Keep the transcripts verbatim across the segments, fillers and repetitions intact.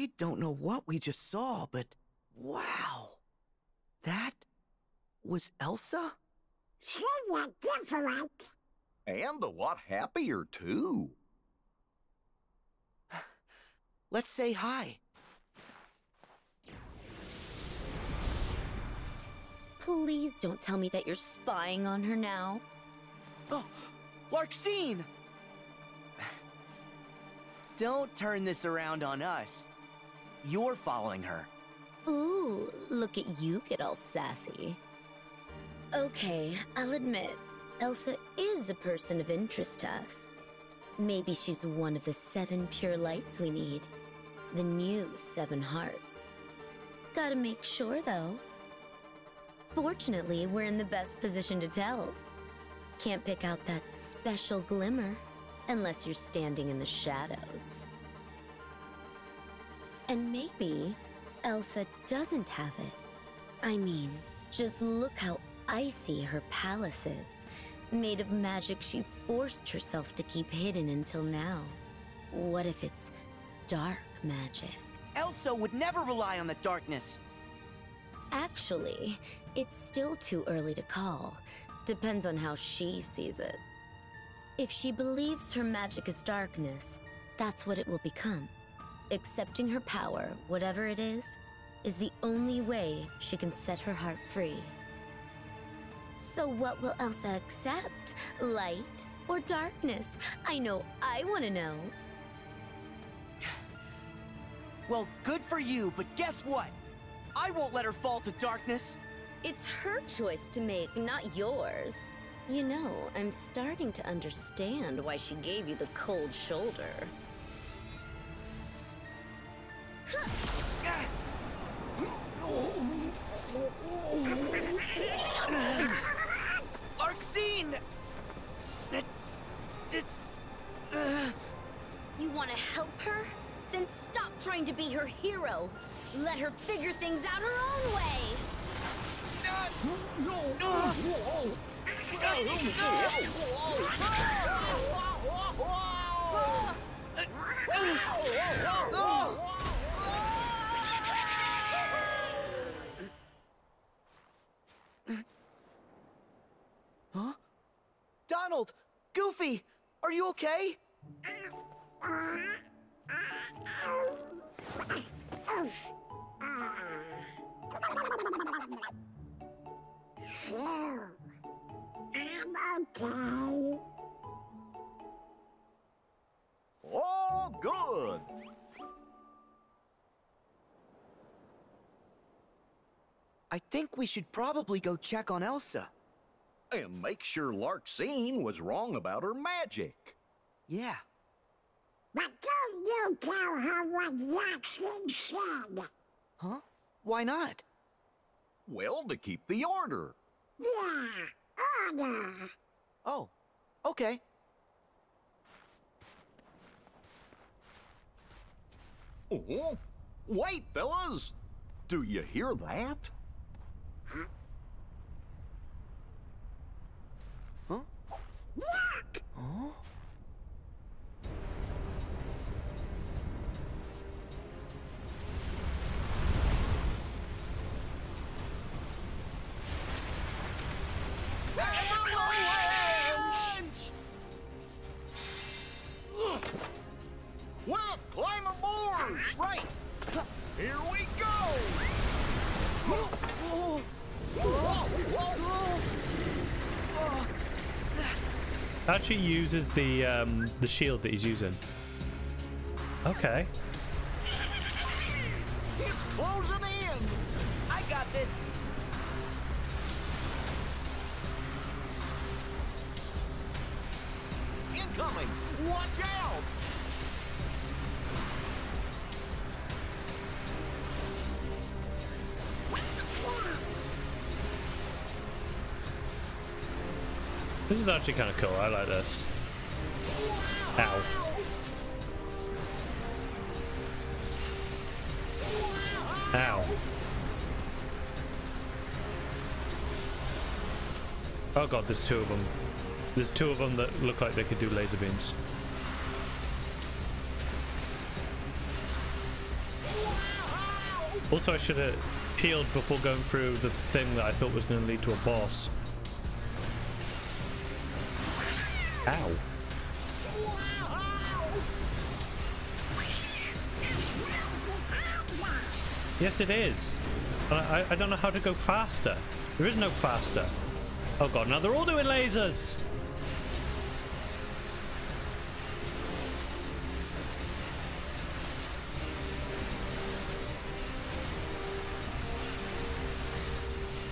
I don't know what we just saw, but wow. That was Elsa? She was different. And a lot happier, too. Let's say hi. Please don't tell me that you're spying on her now. Oh, Larxene! Don't turn this around on us. You're following her. Ooh, look at you get all sassy. Okay, I'll admit, Elsa is a person of interest to us. Maybe she's one of the seven pure lights we need. The new seven hearts. Gotta make sure, though. Fortunately, we're in the best position to tell. Can't pick out that special glimmer unless you're standing in the shadows. And maybe Elsa doesn't have it. I mean, just look how icy her palace is, made of magic she forced herself to keep hidden until now. What if it's dark magic? Elsa would never rely on the darkness. Actually, it's still too early to call. Depends on how she sees it. If she believes her magic is darkness, that's what it will become. Accepting her power, whatever it is, is the only way she can set her heart free. So what will Elsa accept? Light or darkness? I know I want to know. Well, good for you, but guess what? I won't let her fall to darkness. It's her choice to make, not yours. You know, I'm starting to understand why she gave you the cold shoulder. Larxene! You want to help her? Then stop trying to be her hero. Let her figure things out her own way. No, no, no. Huh? Donald! Goofy! Are you okay? Oh, I'm okay. All good. I think we should probably go check on Elsa. And make sure Larxene was wrong about her magic. Yeah. But don't you tell her what Larxene said. Huh? Why not? Well, to keep the order. Yeah, Anna. Oh, okay. Oh, wait, fellas. Do you hear that? Huh? Huh? Yeah. Huh? Well, climb aboard! Right! Here we go! Actually uses the um, the shield that he's using. Okay. It's closing in! I got this! Incoming! Watch out! This is actually kind of cool. I like this. Ow. Ow. Oh god, there's two of them. There's two of them that look like they could do laser beams. Also, I should have healed before going through the thing that I thought was going to lead to a boss. Ow. Yes, it is. I, I, I don't know how to go faster. There is no faster. Oh god, now they're all doing lasers!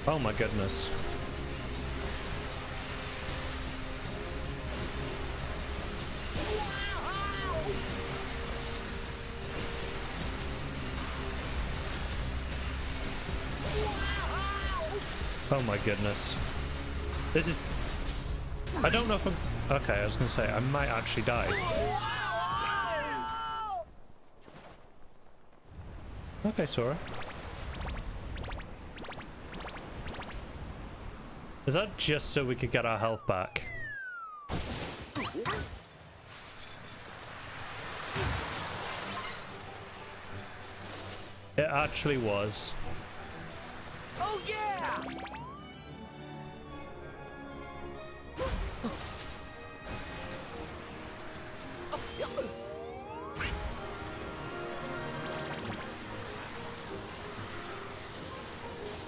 Oh my goodness. Oh my goodness. This is... I don't know if I'm... Okay, I was gonna say, I might actually die. Okay, Sora. Is that just so we could get our health back? It actually was. Oh yeah!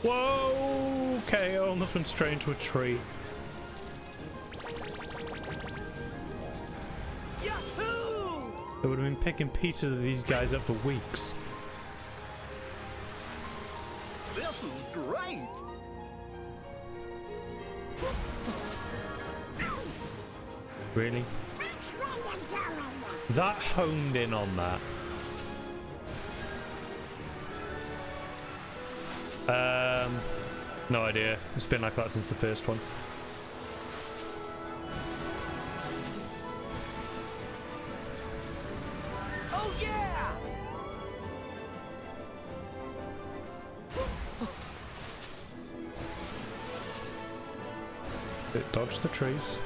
Whoa! Okay, I almost went straight into a tree. Yahoo! I would have been picking pieces of these guys up for weeks. This is great! Really? That honed in on that. Um, no idea. It's been like that since the first one. Oh yeah! It dodged the trees.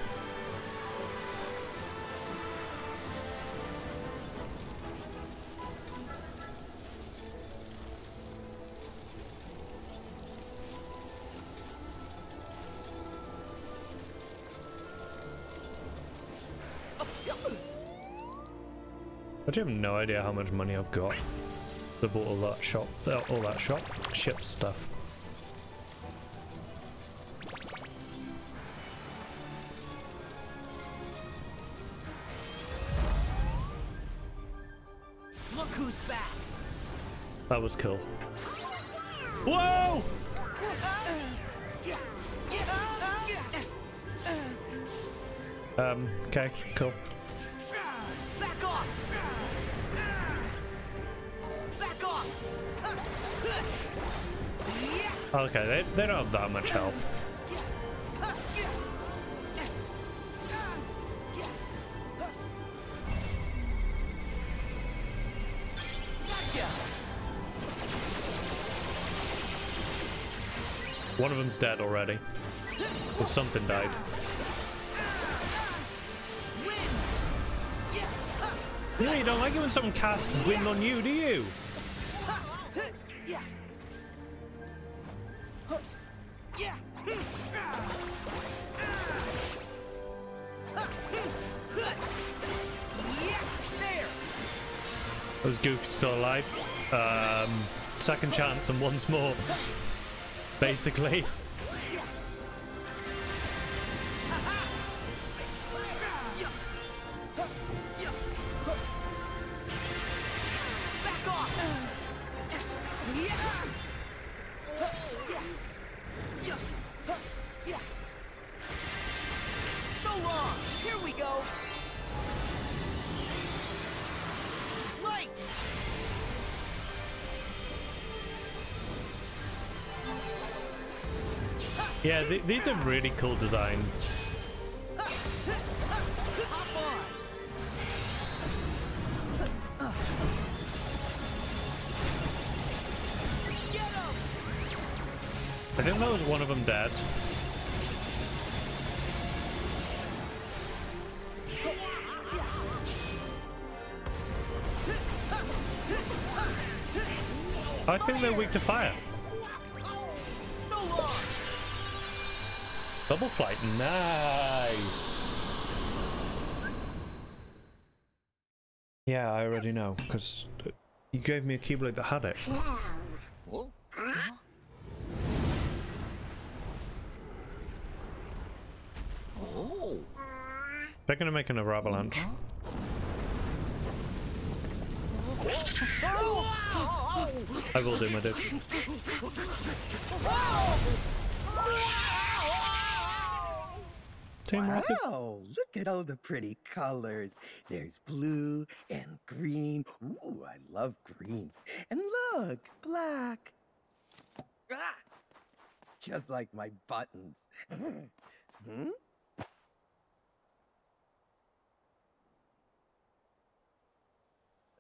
I have no idea how much money I've got. I bought all that shop, all that shop, ship stuff. Look who's back! That was cool. Whoa! Um. Okay. Cool. Back off! Back off! Okay, they, they don't have that much health. One of them's dead already. Or something died. Yeah, you don't like it when someone casts wind on you, do you? Those Goofy's still alive. Um, second chance and once more, basically. Yeah, th these are really cool designs. I think that was one of them dead. I think they're weak to fire. Double flight, nice. Yeah, I already know because you gave me a Keyblade that had it. They're gonna make another avalanche. I will do my dude. Wow, look at all the pretty colors. There's blue and green. Ooh, I love green. And look, black. Ah, just like my buttons. Hmm?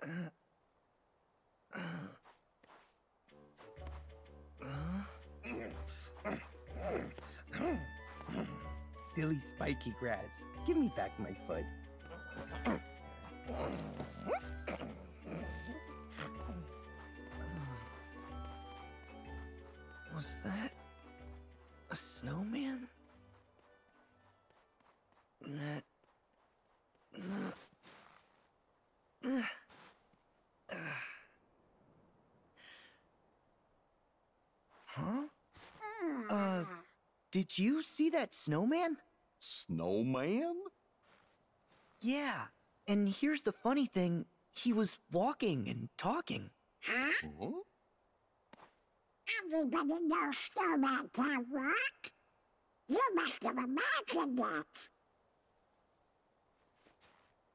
Uh, uh, uh, silly spiky grass. Give me back my foot. Was that a snowman? Huh? Uh, did you see that snowman? Snowman? Yeah, and here's the funny thing. He was walking and talking. Huh? Huh? Everybody knows snowman can't walk. You must have imagined it.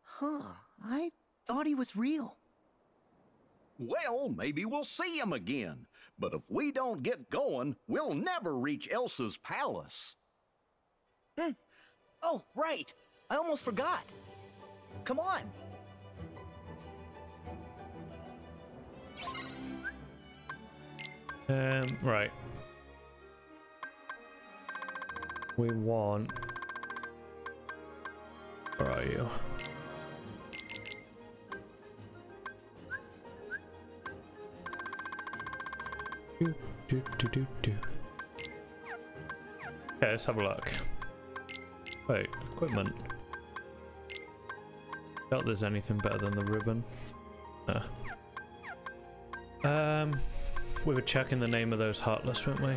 Huh, I thought he was real. Well, maybe we'll see him again. But if we don't get going, we'll never reach Elsa's palace. Hmm. Oh, right. I almost forgot. Come on. Um, right. We want... Where are you? Do, do, do, do, do. Okay, let's have a look. Wait, equipment. I doubt there's anything better than the ribbon. No. Um, we were checking the name of those Heartless, weren't we?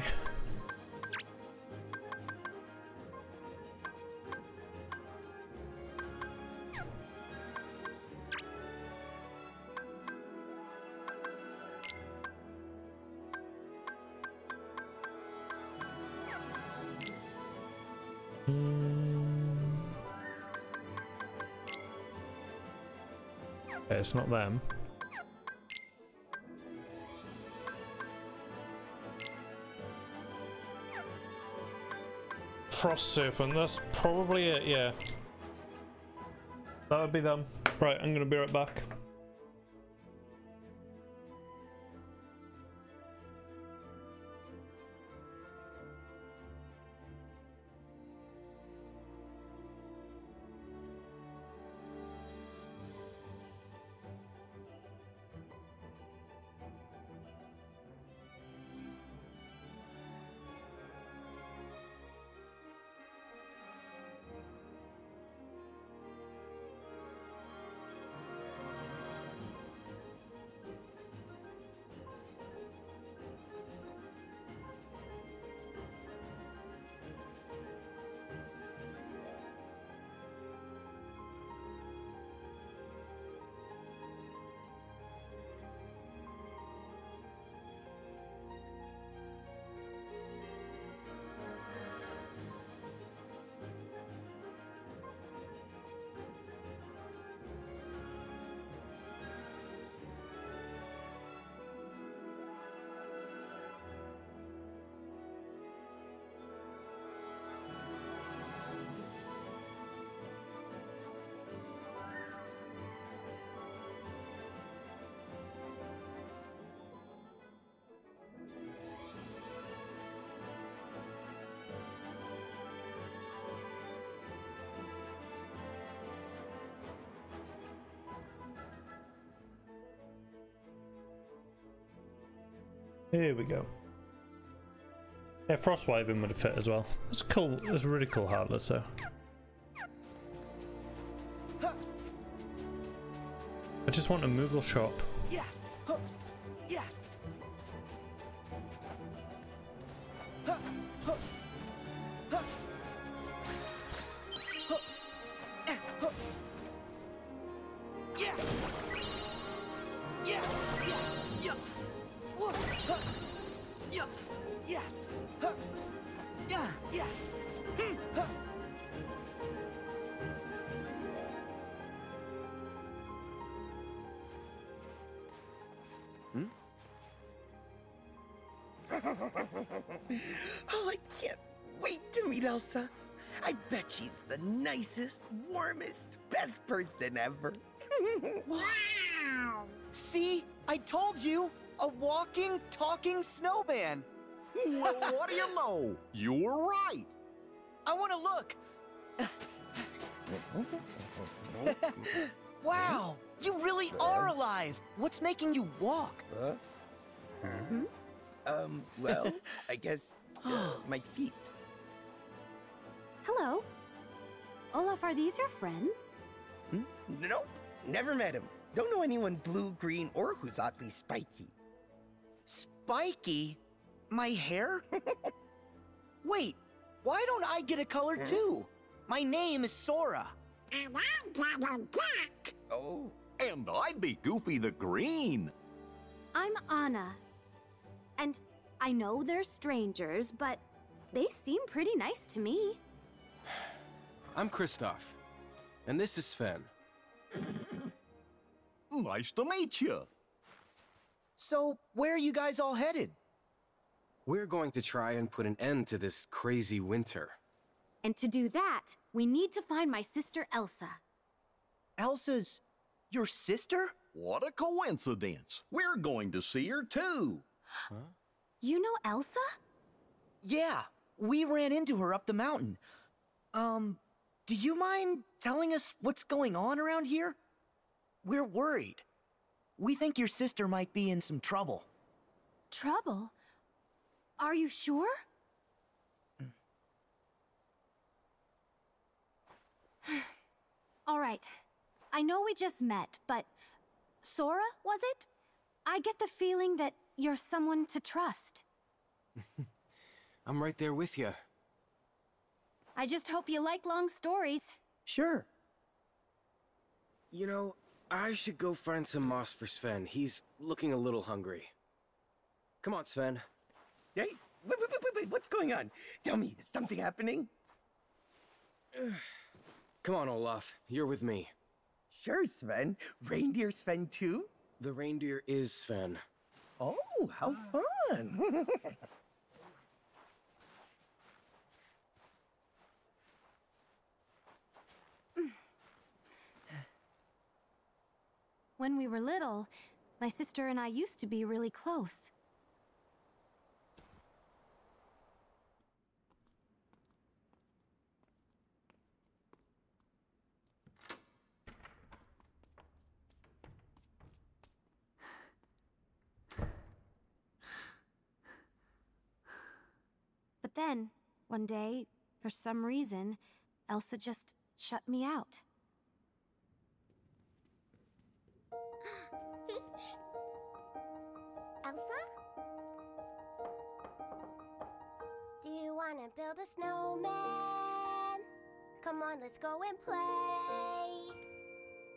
It's not them. Frost serpent, that's probably it, yeah. That would be them. Right, I'm gonna be right back. Here we go. Yeah, Frostwiving would fit as well. That's cool. That's a really cool Heartless though. I just want a Moogle shop. Yeah. Yeah. Oh, I can't wait to meet Elsa. I bet she's the nicest, warmest, best person ever. Wow! See? I told you! A walking, talking snowman! Well, what do you know? You're right! I want to look! Wow! You really are alive! What's making you walk? Huh? Mm-hmm. Um, well, I guess, uh, my feet. Hello. Olaf, are these your friends? Hmm? Nope. Never met him. Don't know anyone blue, green, or who's oddly spiky. Spiky? My hair? Wait, why don't I get a color hmm? too? My name is Sora. And I'm Donald Black. Oh, and I'd be Goofy the Green. I'm Anna. And I know they're strangers, but they seem pretty nice to me. I'm Kristoff, and this is Sven. Nice to meet you. So, where are you guys all headed? We're going to try and put an end to this crazy winter. And to do that, we need to find my sister Elsa. Elsa's your sister? What a coincidence. We're going to see her too. Huh? You know Elsa? Yeah, we ran into her up the mountain. Um, do you mind telling us what's going on around here? We're worried. We think your sister might be in some trouble. Trouble? Are you sure? All right. I know we just met, but Sora, was it? I get the feeling that you're someone to trust. I'm right there with you. I just hope you like long stories. Sure. You know, I should go find some moss for Sven. He's looking a little hungry. Come on, Sven. Hey, wait, wait, wait, wait, what's going on? Tell me, is something happening? Come on, Olaf. You're with me. Sure, Sven. Reindeer Sven, too? The reindeer is Sven. Oh, how fun! When we were little, my sister and I used to be really close. Then, one day, for some reason, Elsa just shut me out. Elsa? Do you want to build a snowman? Come on, let's go and play.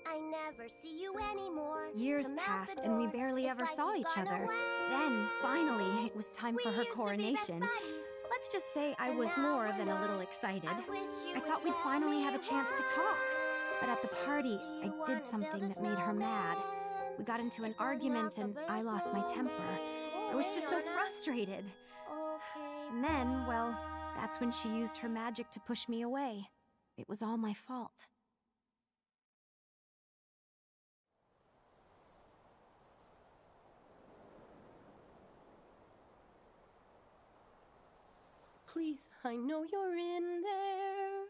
I never see you anymore. Years passed and we barely ever saw each other. Then, finally, it was time for her coronation. Let's just say I was more than a little excited. I thought we'd finally have a chance to talk. But at the party, I did something that made her mad. We got into an argument and I lost my temper. I was just so frustrated. And then, well, that's when she used her magic to push me away. It was all my fault. Please, I know you're in there.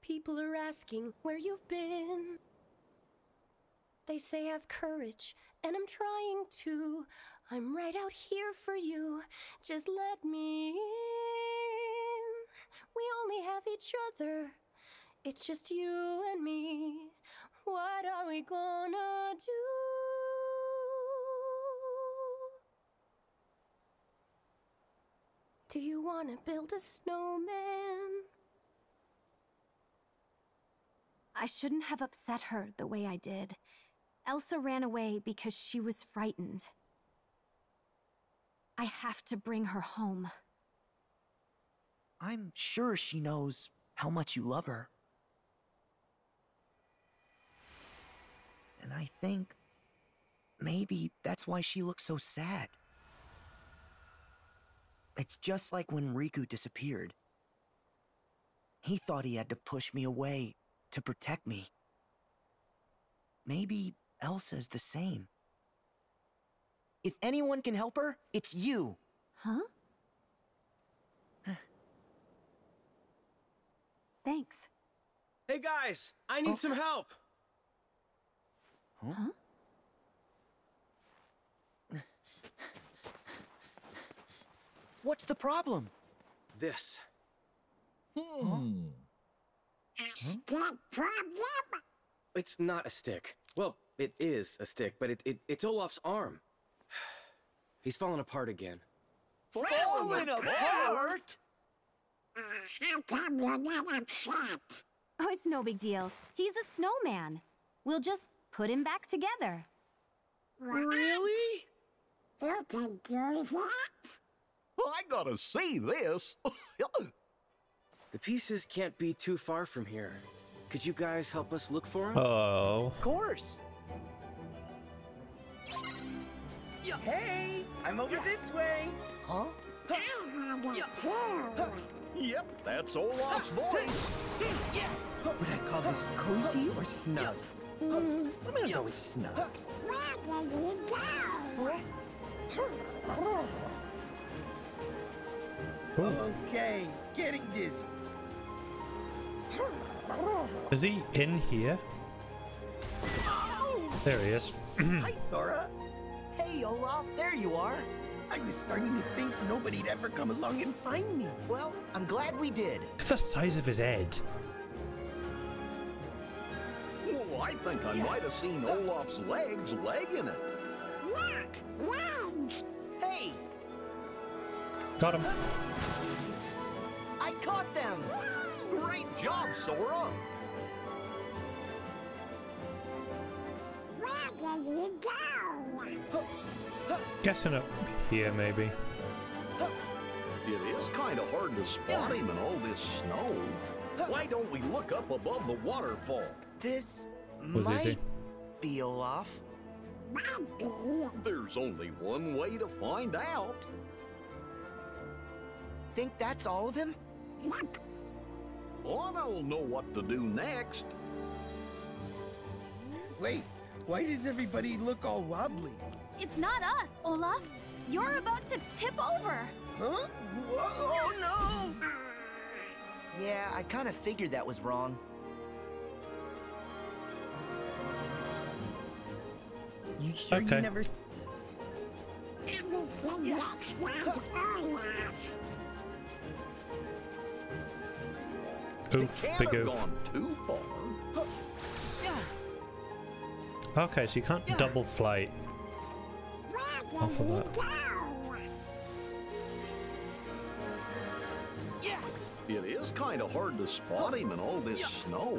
People are asking where you've been. They say have courage, and I'm trying to. I'm right out here for you. Just let me in. We only have each other. It's just you and me. What are we gonna do? Do you wanna build a snowman? I shouldn't have upset her the way I did. Elsa ran away because she was frightened. I have to bring her home. I'm sure she knows how much you love her. And I think maybe that's why she looks so sad. It's just like when Riku disappeared. He thought he had to push me away to protect me. Maybe Elsa's the same. If anyone can help her, it's you. Huh? Thanks. Hey guys, I need oh. some help. Huh? huh? What's the problem? This. Hmm. Huh? A stick problem? It's not a stick. Well, it is a stick, but it, it it's Olaf's arm. He's fallen apart again. Fallen apart? Uh, how come you're not upset? Oh, it's no big deal. He's a snowman. We'll just put him back together. What? Really? You can do that? Well, I gotta see this. The pieces can't be too far from here. Could you guys help us look for him? Oh. Of course. Yeah. Hey, I'm over yeah. this way. Huh? I heard it too. Yep, that's Olaf's voice. Would I call this cozy or snug? Mm. I'm gonna go with snug. Where did he go? Okay, getting dizzy. Is he in here? Oh! There he is. Hi, Sora. Hey, Olaf. There you are. I was starting to think nobody'd ever come along and find me. Well, I'm glad we did. Look at the size of his head. Oh, I think I yeah. might have seen Olaf's legs legging it. Look! Legs! Hey! Got him. I caught them! Great job, Sora! Where did he go? Guessing up here, maybe. It is kind of hard to spot him in all this snow. Why don't we look up above the waterfall? This Was might it? be Olaf. There's only one way to find out. Think that's all of him? Yep. Anna'll know what to do next. Wait, why does everybody look all wobbly? It's not us, Olaf. You're about to tip over. Huh? Whoa, oh no! Yeah, I kind of figured that was wrong. You sure okay. you never? Everything looks like Olaf. Oof, big oof. Gone too far. Okay, so you can't double flight off of that. It is kind of hard to spot him in all this snow.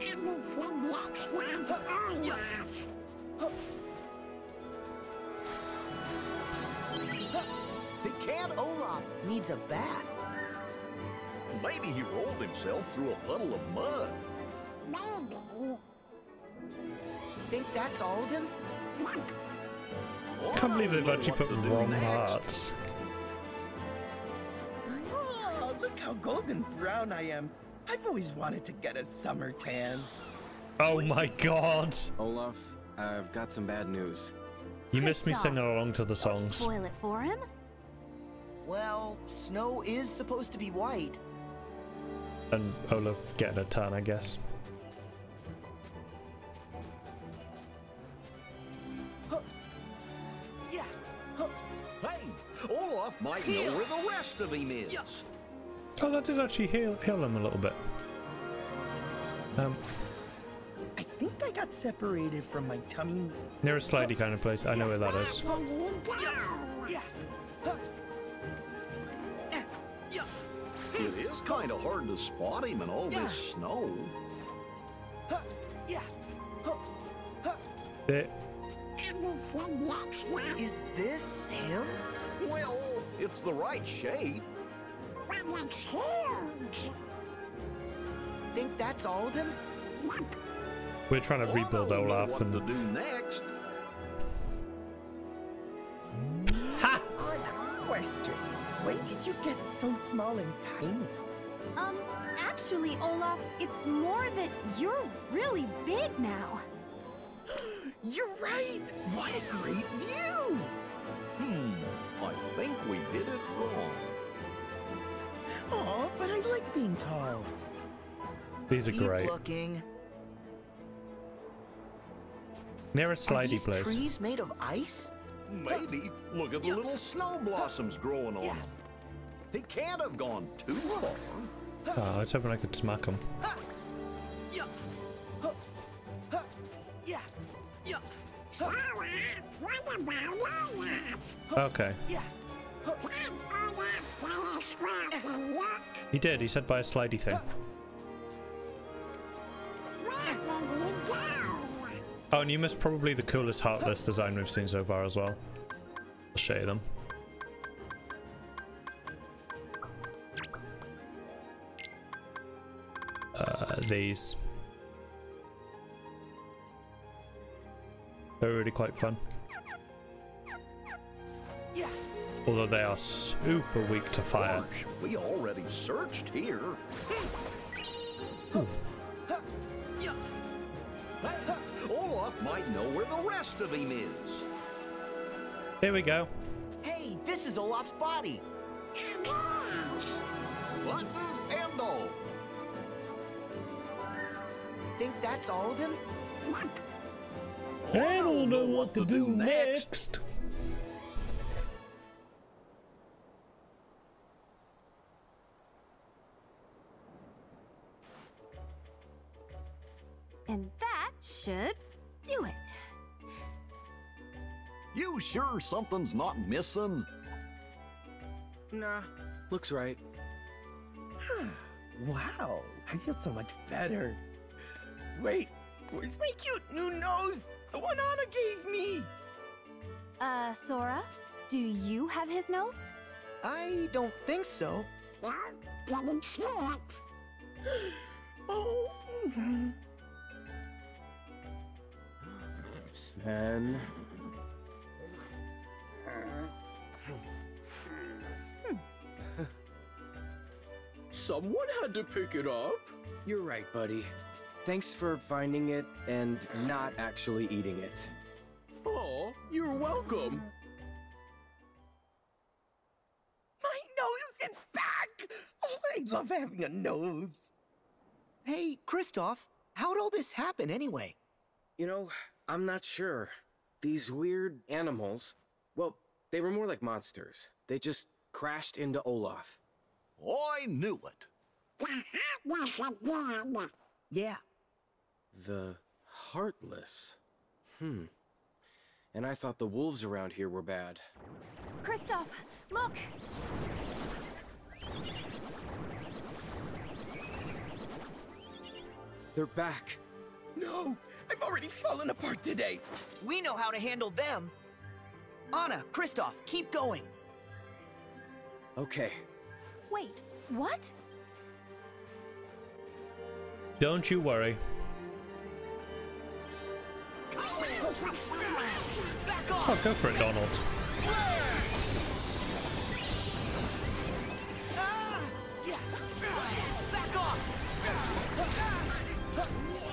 Everything looks like Olaf. Cat Olaf needs a bat. Maybe he rolled himself through a puddle of mud. Maybe. Think that's all of him? Yep. I can't believe they've actually put the wrong hearts. Oh, look how golden brown I am. I've always wanted to get a summer tan. Oh my god. Olaf, I've got some bad news. You Kristoff, missed me singing along to the songs. Spoil it for him? Well, snow is supposed to be white. And Olaf getting a tan, I guess. might know where the rest of him is. Oh, that did actually heal, heal him a little bit. Um, I think I got separated from my tummy. Near a slidey kind of place. I know where that is. It is kind of hard to spot him in all this snow. It. Is this him? Well, it's the right shape. Think that's all of him? We're trying to rebuild Olaf and the do next. Ha! Question. When did you get so small and tiny? Um, actually, Olaf, it's more that you're really big now. You're right! What a great view! Hmm, I think we did it wrong. Aw, but I like being tall. These are Keep great. Looking. Near a slidey place. Are these trees made of ice? Maybe. Look at the little snow blossoms growing on them. They can't have gone too far. Oh, I was hoping I could smack them. Okay. He did. He said by a slidey thing. Oh, and you missed probably the coolest Heartless design we've seen so far as well. I'll show you them. Uh, these. They're really quite fun. Although they are super weak to fire. Gosh, we already searched here. Ooh. Olaf might know where the rest of him is. Here we go. Hey, this is Olaf's body. Button and all. Think that's all of him? I don't know what to do next. And that should do it. You sure something's not missing? Nah, looks right. Wow, I feel so much better. Wait, where's my cute new nose? The one Anna gave me! Uh, Sora, do you have his nose? I don't think so. Well, didn't see it. Oh. Sven. Hmm. Someone had to pick it up. You're right, buddy. Thanks for finding it and not actually eating it. Oh, you're welcome. My nose, it's back! Oh, I love having a nose. Hey, Kristoff, how'd all this happen anyway? You know, I'm not sure. These weird animals, well, they were more like monsters. They just crashed into Olaf. I knew it. Yeah. The Heartless. Hmm. And I thought the wolves around here were bad. Kristoff, look! They're back. No! I've already fallen apart today! We know how to handle them! Anna, Kristoff, keep going! Okay. Wait, what? Don't you worry. Oh, go for it, Donald.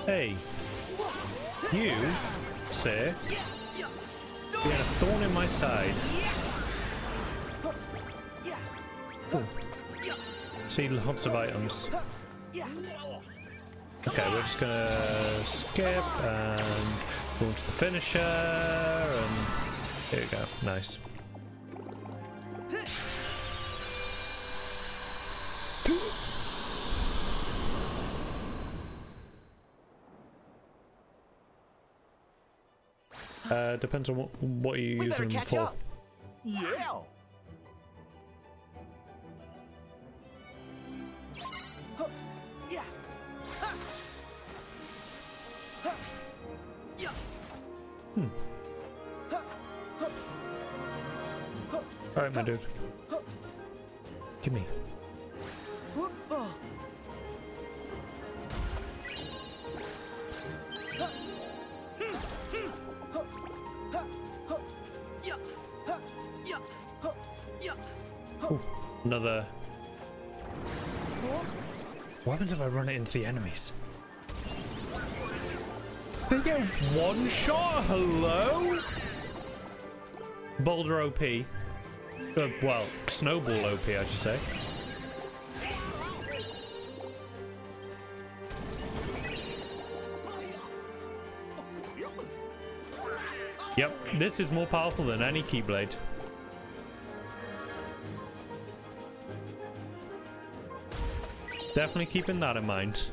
Hey, you, sir, you had a thorn in my side. Ooh. See, lots of items. Okay, we're just gonna skip and go to the finisher, and here we go. Nice. Uh, depends on what, what you use them for. Up. Yeah. Hmm. All right, my dude. Give me. Ooh, another. What happens if I run it into the enemies? They get one shot. Hello. Boulder O P. Uh, well, snowball O P, I should say. Yep, this is more powerful than any Keyblade. Definitely keeping that in mind.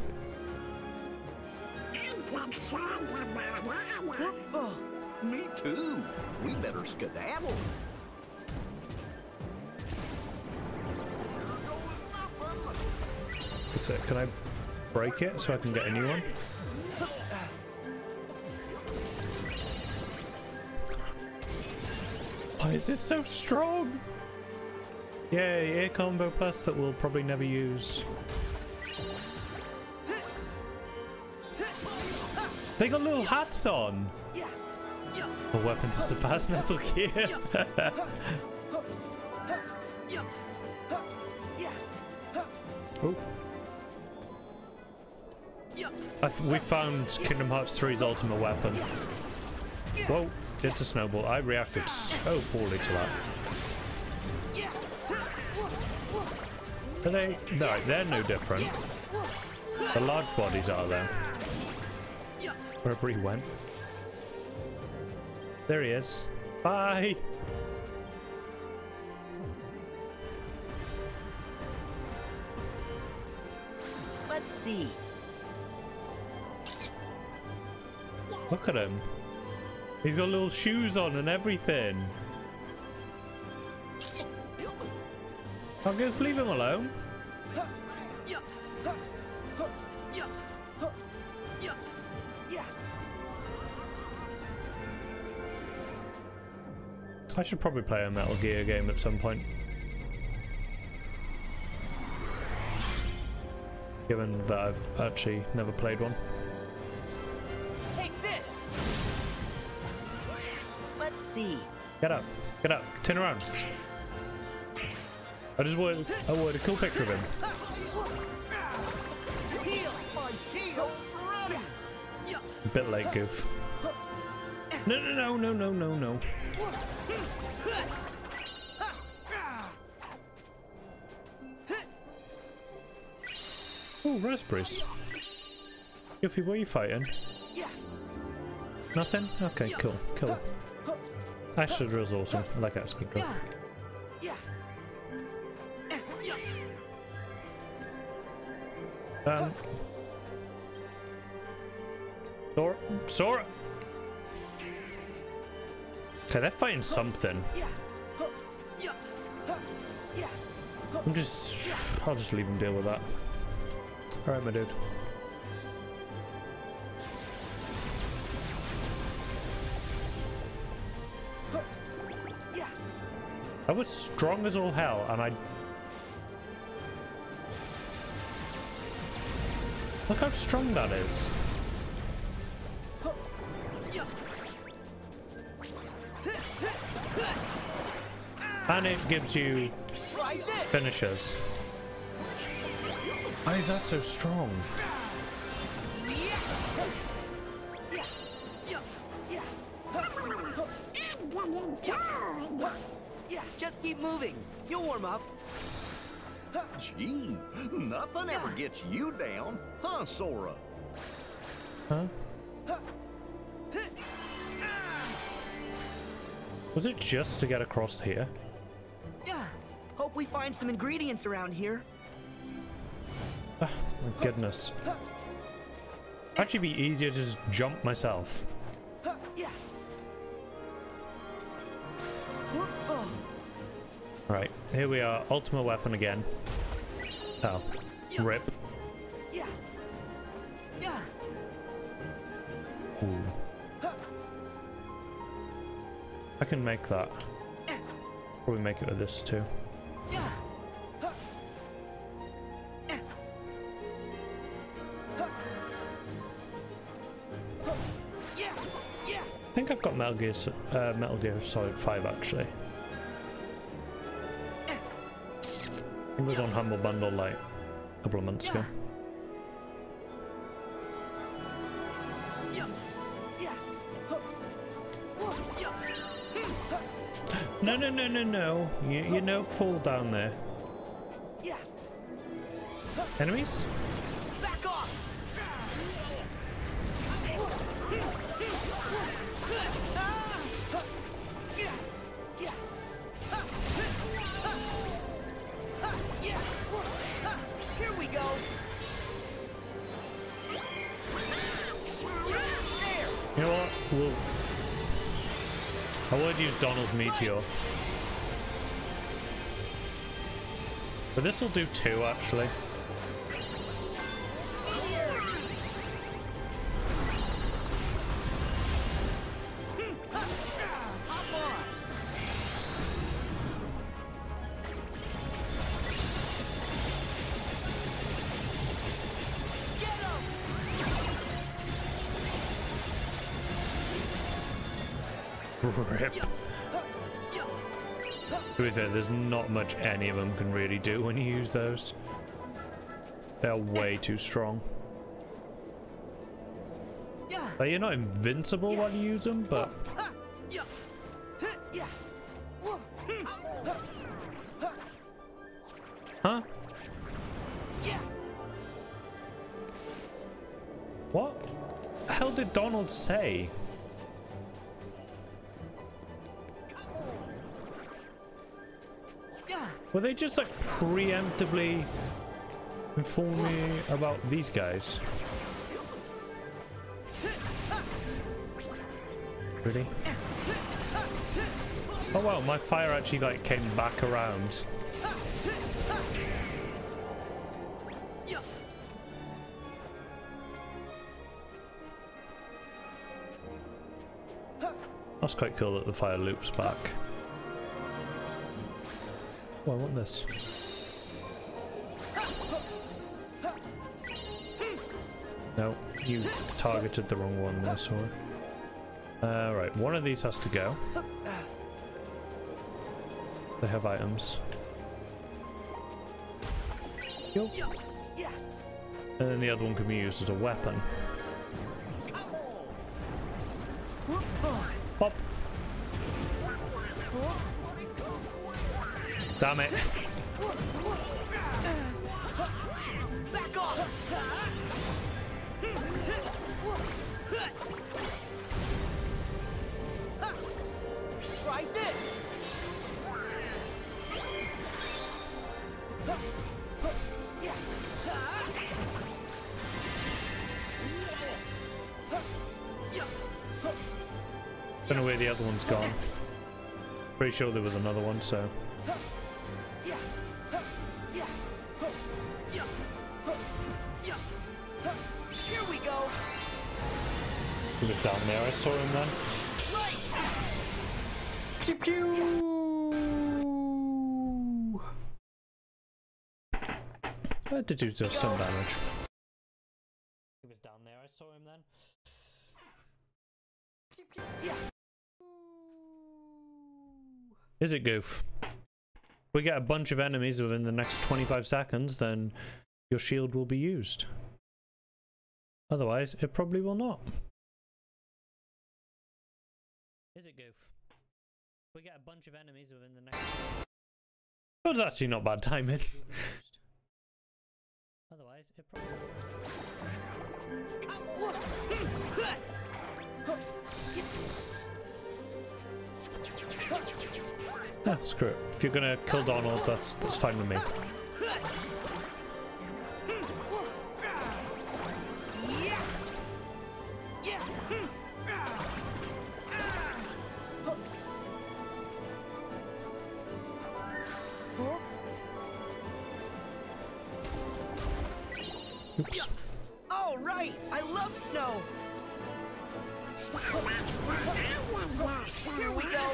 Me too. We better skedaddle. So can I break it so I can get a new one? Why is this so strong? Yay, air combo plus that we'll probably never use. They got little hats on! A weapon to surpass Metal Gear! Oh. I th we found Kingdom Hearts three's ultimate weapon. Whoa, it's a snowball. I reacted so poorly to that. Are they? No, they're no different. The large bodies are there. Wherever he went. There he is. Bye! Let's see. Look at him. He's got little shoes on and everything. I'll go leave him alone. I should probably play a Metal Gear game at some point. Given that I've actually never played one. Take this. Let's see. Get up. Get up. Turn around. I just wanted, I wanted a cool picture of him. A bit late, Goof. No, no, no, no, no, no, no. Ooh, raspberries. Goofy, what are you fighting? Nothing? Okay, cool, cool. I should resource him, like that's good. Um. Sora? Sora! Okay, they're fighting something. I'm just... I'll just leave them deal with that. Alright, my dude. I was strong as all hell, and I... Look how strong that is. And it gives you finishers. Why is that so strong? Just keep moving. You'll warm up. Gee, nothing ever gets you down, huh, Sora? Huh? Was it just to get across here? Hope we find some ingredients around here. Oh, my goodness. Actually be easier to just jump myself. Right, here we are. Ultimate weapon again. Oh. Rip. Ooh. I can make that. Probably make it with this too. I think I've got Metal Gear, uh, Metal Gear Solid five actually. I think it was on Humble Bundle like a couple of months ago. No, no, no, no, no. You, you no fool down there. Enemies? Back off. Yeah. Here we go. You know what? We'll... I would use Donald's Meteor. But this will do two, actually. Rip. To be fair, there's not much any of them can really do when you use those. They're way too strong. Like, you're not invincible while you use them, but... Huh? What the hell did Donald say? Were they just like preemptively inform me about these guys? Really? Oh wow, my fire actually like came back around. That's quite cool that the fire loops back. Oh, I want this. No, you targeted the wrong one there, Sora. Uh, right, one of these has to go. They have items. And then the other one can be used as a weapon. Pop. Damn it. Back off. Try this. Don't know where the other one's gone. Pretty sure there was another one, so. Down there, I saw him then. Right. That did do some damage. He was down there, I saw him then. Is it Goof? If we get a bunch of enemies within the next twenty-five seconds, then your shield will be used. Otherwise, it probably will not. Is it Goof? We get a bunch of enemies within the next... That was actually not bad timing. Otherwise, it probably... Ah, screw it. If you're gonna kill Donald, that's, that's fine with me. Oops. All right, I love snow. Here we go.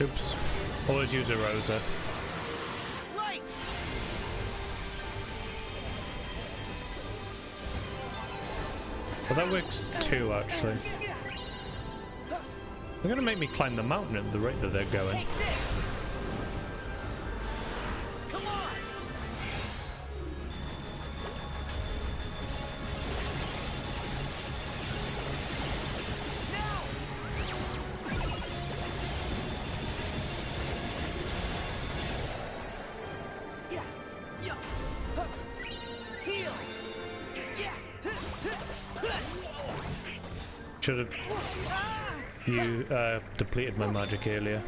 Oops. Always use a Rosa. Light. Well, that works too, actually. They're gonna make me climb the mountain at the rate that they're going. Come on. Should have you uh, depleted my magic earlier.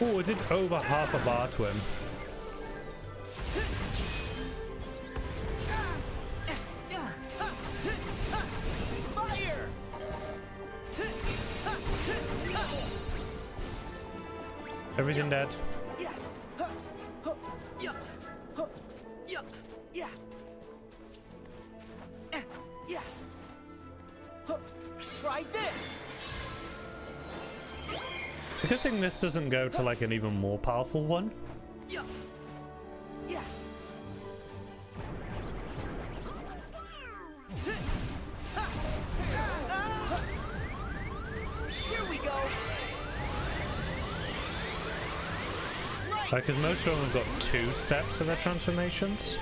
Oh, I did over half a bar to him. Fire! Everything dead. Good thing this doesn't go to like an even more powerful one. Yeah. Yeah. Here we go. Like, because most of them have got two steps of their transformations.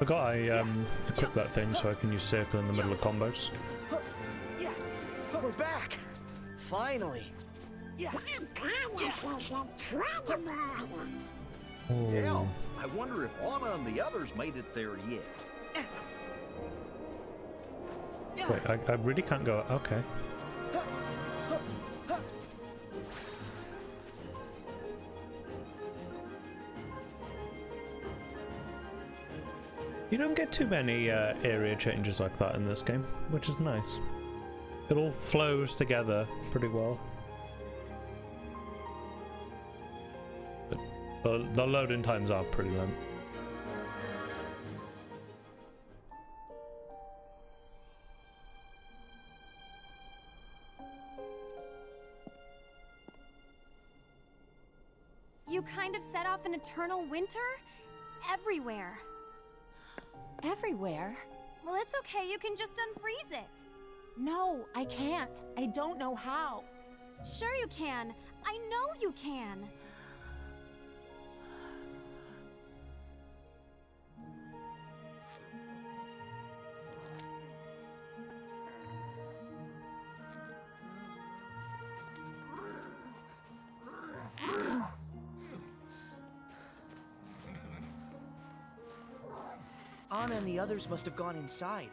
I got I um equip that thing so I can use circle in the middle of combos. Yeah, we're back. Finally. Yeah. Damn, I wonder if Anna and the others made it there yet. Wait, I, I really can't go. Okay. You don't get too many uh, area changes like that in this game, which is nice. It all flows together pretty well. But the, the loading times are pretty long. You kind of set off an eternal winter everywhere. Everywhere? Well, it's okay, you can just unfreeze it. No, I can't. I don't know how. Sure you can. I know you can. Anna and the others must have gone inside.